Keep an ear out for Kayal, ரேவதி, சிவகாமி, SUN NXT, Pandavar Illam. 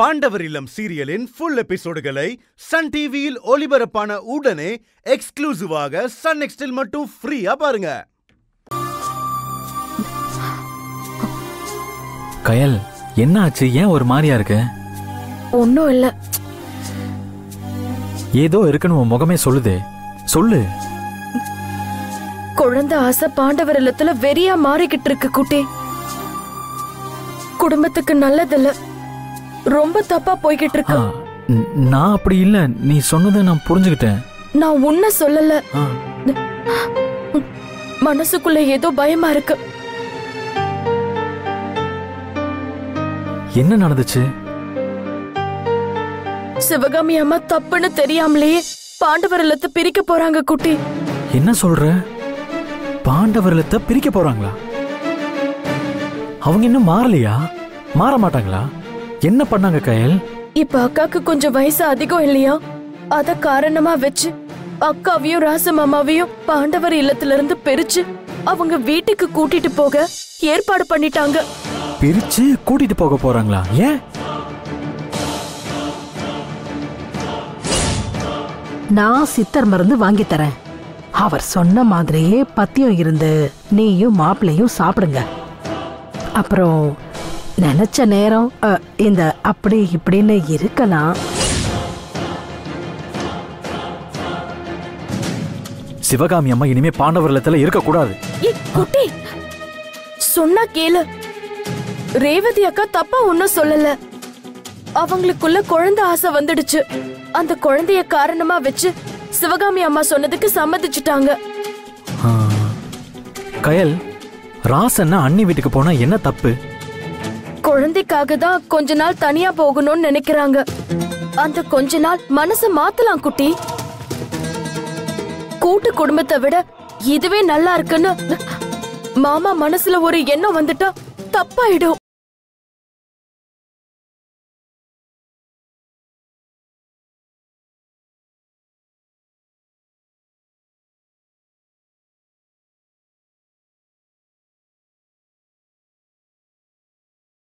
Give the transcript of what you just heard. Pandavar Illam serialin full episodegalai Sun TVயில் ஒளிபரப்பான உடனே எக்ஸ்க்ளூசிவாக Sun Nextil மட்டும் ஃப்ரீயா பாருங்க. கயல் என்ன ஆச்சு? ஏன் ஒரு மாதிரியா இருக்க? ஒண்ணும் இல்ல. ஏதோ இருக்குன்னு முகமே சொல்லுதே. சொல்லு. குழந்தை ஆசை பாண்டவர் இல்லத்துல வெறியா மாறிக்கிட்டு இருக்கு குட்டி. குடும்பத்துக்கு நல்லதில்ல, ரொம்ப தப்பா போய்கிட்டு இருக்கு. நான் அப்படி இல்ல, நீ சொன்னதை நான் புரிஞ்சுக்கிட்டேன். நான் உன்ன சொல்லல, மனசுக்குள்ள ஏதோ பயமா இருக்கு. என்ன நடந்துச்சு? சிவகாமி அம்மா தப்புன்னு தெரியாமலேயே பாண்டவர் இல்லத்தை பிரிக்க போறாங்க குட்டி. என்ன சொல்ற? பாண்டவர் இல்லத்தை பிரிக்க போறாங்களா? அவங்க இன்னும் மாறலையா? மாற மாட்டாங்களா? என்ன பண்ணாங்க கயல்? இப்ப அக்காக்கு கொஞ்சம் வயசு அதிகம் இல்லையா? அத காரணமா வச்சு அக்காவையும் ராசமாமாவையும் பாண்டவர் இல்லத்துல இருந்து பிரிச்சு அவங்க வீட்டுக்கு கூட்டிட்டு போக ஏற்பாடு பண்ணிட்டாங்க. பிரிச்சு கூட்டிட்டு போக போறாங்களா? ஏன்? நான் சித்தர் மருந்து வாங்கி தரேன். அவர் சொன்ன மாதிரியே பத்தியம் இருந்து நீயும் மாப்பிள்ளையும் சாப்பிடுங்க. அப்புறம் நினைச்ச நேரம் இந்த அப்படி இப்படின்னு இருக்கலாம். சிவகாமி அம்மா இனிமே பாண்டவர் இல்லத்துல இருக்க கூடாது. சொன்னா கேளு. ரேவதி அக்கா தப்பா ஒன்னும் சொல்லல. அவங்களுக்குள்ள குழந்தை ஆசை வந்துடுச்சு. அந்த குழந்தைய காரணமா வச்சு சிவகாமி அம்மா சொன்னதுக்கு சம்மதிச்சுட்டாங்க. கயல், ராசன்னா அண்ணி வீட்டுக்கு போனா என்ன தப்பு? குழந்தைக்காக தான் கொஞ்ச நாள் தனியா போகணும்னு நினைக்கிறாங்க. அந்த கொஞ்ச நாள் மனச மாத்தலாம் குட்டி. கூட்டு குடும்பத்தை விட இதுவே நல்லா இருக்குன்னு மாமா மனசுல ஒரு எண்ணம் வந்துட்டா தப்பாயிடும்.